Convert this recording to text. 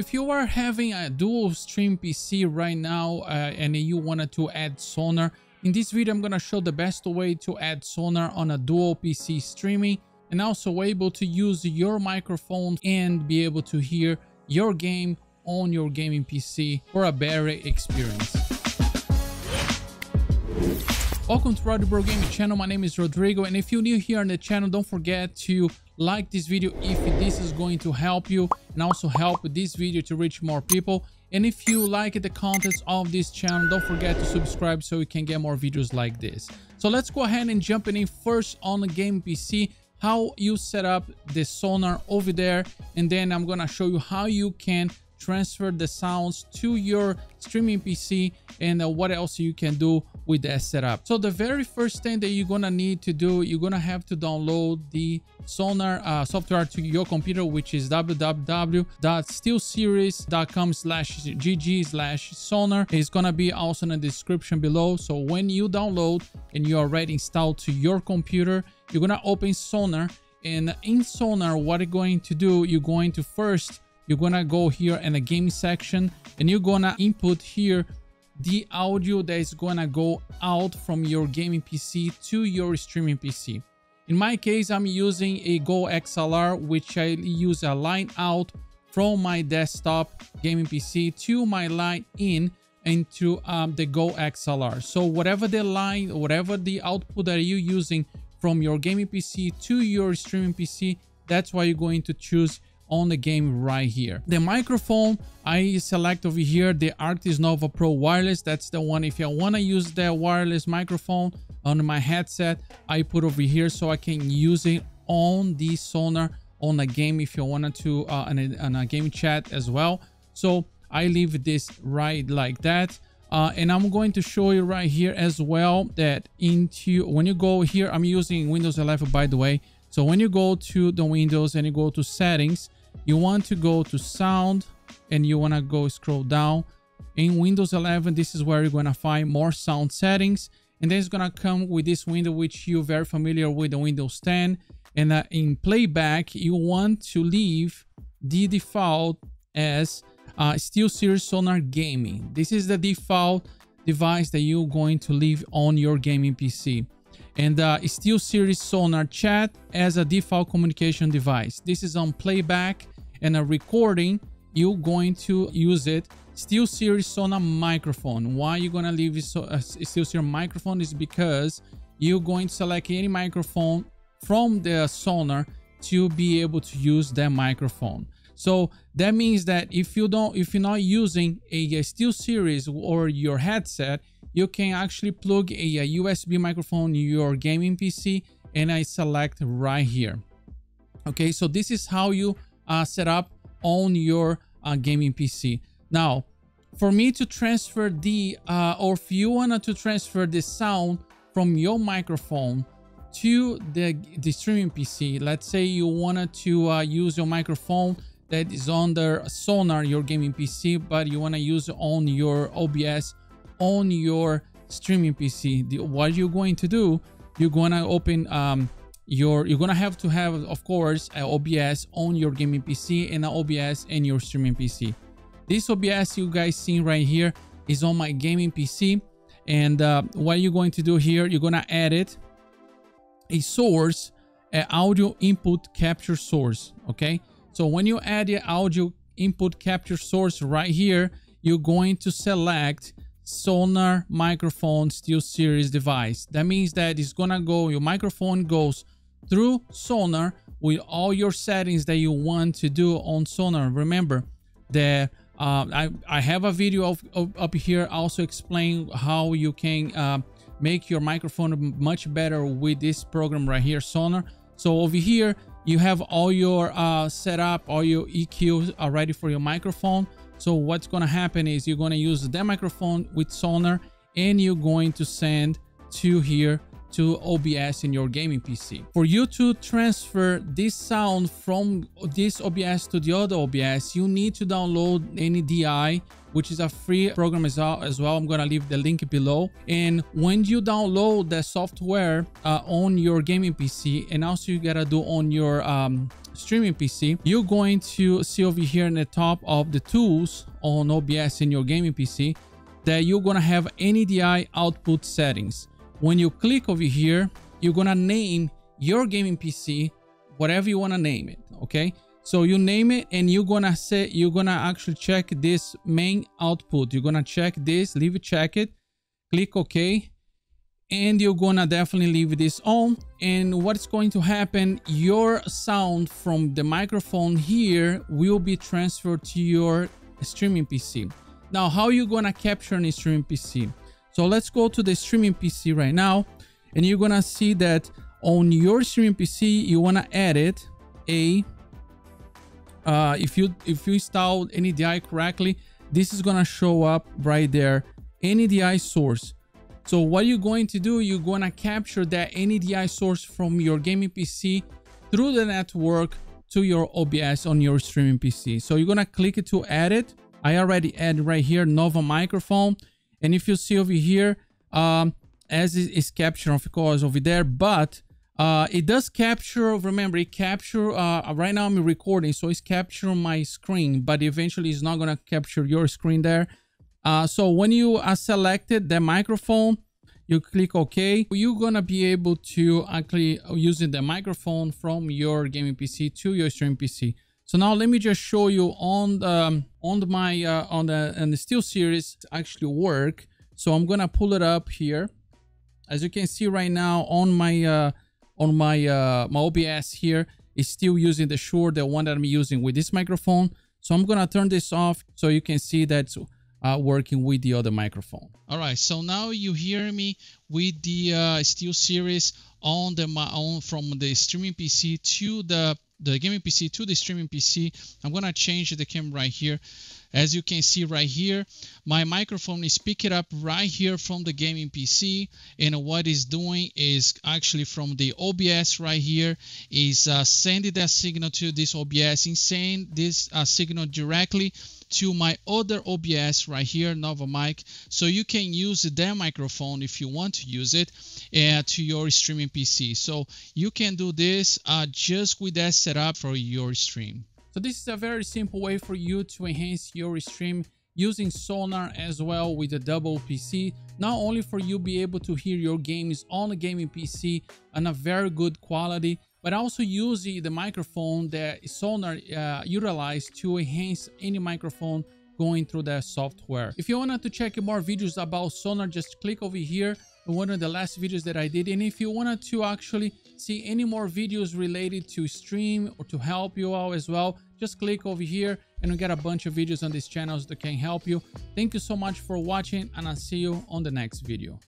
If you are having a dual stream PC right now and you wanted to add Sonar, in this video I'm gonna show the best way to add Sonar on a dual PC streaming and also able to use your microphone and be able to hear your game on your gaming PC for a better experience. Welcome to RodiBroGamer channel. My name is Rodrigo, and if you're new here on the channel, don't forget to like this video if this is going to help you and also help this video to reach more people. And if you like the contents of this channel, don't forget to subscribe so you can get more videos like this. So let's go ahead and jump in first on the game PC, how you set up the Sonar over there, and then I'm gonna show you how you can transfer the sounds to your streaming PC and what else you can do with that setup. So the very first thing that you're gonna need to do, you're gonna have to download the Sonar software to your computer, which is www.steelseries.com/gg/sonar. It's gonna be also in the description below. So when you download and you are already installed to your computer, you're gonna open Sonar, and in Sonar what you're going to do, you're gonna go here in the game section and you're gonna input here the audio that is gonna go out from your gaming PC to your streaming PC. In my case, I'm using a Go XLR, which I use a line out from my desktop gaming PC to my line in into the Go XLR. So whatever the line, whatever the output that you're using from your gaming PC to your streaming PC, that's why you're going to choose on the game right here. The microphone, I select over here the Arctis Nova Pro Wireless. That's the one. If I want to use the wireless microphone on my headset, I put over here so I can use it on the Sonar on the game if you wanted to on a game chat as well. So I leave this right like that. And I'm going to show you right here as well that into when you go here, I'm using Windows 11, by the way. So when you go to the Windows and you go to settings, you want to go to sound and you want to go scroll down in Windows 11. This is where you're going to find more sound settings, and then it's going to come with this window, which you're very familiar with, the Windows 10. And in playback, you want to leave the default as SteelSeries Sonar Gaming. This is the default device that you're going to leave on your gaming PC. And SteelSeries Sonar Chat as a default communication device. This is on playback and a recording. You're going to use it. SteelSeries Sonar Microphone. Why you're gonna leave SteelSeries Microphone is because you're going to select any microphone from the Sonar to be able to use that microphone. So that means that if you're not using a SteelSeries or your headset, you can actually plug a USB microphone in your gaming PC, and I select right here. Okay, so this is how you set up on your gaming PC. Now, for me to transfer the, or if you wanted to transfer the sound from your microphone to the streaming PC, let's say you wanted to use your microphone that is on the Sonar, your gaming PC, but you wanna use it on your OBS on your streaming PC. What you're going to do, you're gonna open you're gonna have, of course, an OBS on your gaming PC and an OBS in your streaming PC. This OBS you guys see right here is on my gaming PC, and what you're going to do here, you're gonna edit a source, an audio input capture source. Okay, so when you add your audio input capture source right here, you're going to select Sonar microphone SteelSeries device. That means that it's gonna go, your microphone goes through Sonar with all your settings that you want to do on Sonar. Remember that I have a video up here also explaining how you can make your microphone much better with this program right here, Sonar. So over here you have all your setup, all your EQs are ready for your microphone. So what's gonna happen is you're gonna use that microphone with Sonar, and you're going to send to here to OBS in your gaming PC. For you to transfer this sound from this OBS to the other OBS, you need to download NDI, which is a free program as well. I'm gonna leave the link below. And when you download the software on your gaming PC, and also you gotta do on your streaming PC, you're going to see over here in the top of the tools on OBS in your gaming PC that you're going to have NDI output settings. When you click over here, you're going to name your gaming PC whatever you want to name it, okay? So you name it and you're going to say, you're going to actually check this main output. You're going to check this, leave it, check it, click OK. And you're going to definitely leave this on. And what's going to happen, your sound from the microphone here will be transferred to your streaming PC. Now, how are you going to capture an streaming PC? So let's go to the streaming PC right now. And you're going to see that on your streaming PC, you want to edit a... if you installed NDI correctly, this is going to show up right there, NDI source. So what you're going to do, you're going to capture that NDI source from your gaming PC through the network to your OBS on your streaming PC. So you're going to click it to edit. I already added right here, Nova microphone. And if you see over here, as it is captured, of course, over there, but it does capture, remember, it capture, right now I'm recording, so it's capturing my screen, but eventually it's not going to capture your screen there. So when you are selected the microphone, you click OK. You're going to be able to actually using the microphone from your gaming PC to your stream PC. So now let me just show you on the SteelSeries actually work. So I'm going to pull it up here. As you can see right now on my... my OBS here is still using the Shure, the one that I'm using with this microphone. So I'm gonna turn this off so you can see that's working with the other microphone. All right, so now you hear me with the SteelSeries on the from the streaming PC to the gaming PC to the streaming PC. I'm gonna change the camera right here. As you can see right here, my microphone is picking up right here from the gaming PC, and what it's doing is actually from the OBS right here is sending that signal to this OBS and send this signal directly to my other OBS right here, Nova Mic. So you can use that microphone if you want to use it to your streaming PC. So you can do this just with that setup for your stream. So this is a very simple way for you to enhance your stream using Sonar as well with a double PC. Not only for you be able to hear your games on a gaming PC on a very good quality, but also using the microphone that Sonar utilized to enhance any microphone going through that software. If you wanted to check more videos about Sonar, just click over here. One of the last videos that I did. And if you wanted to actually see any more videos related to stream or to help you out as well, just click over here and we get a bunch of videos on these channels that can help you. Thank you so much for watching and I'll see you on the next video.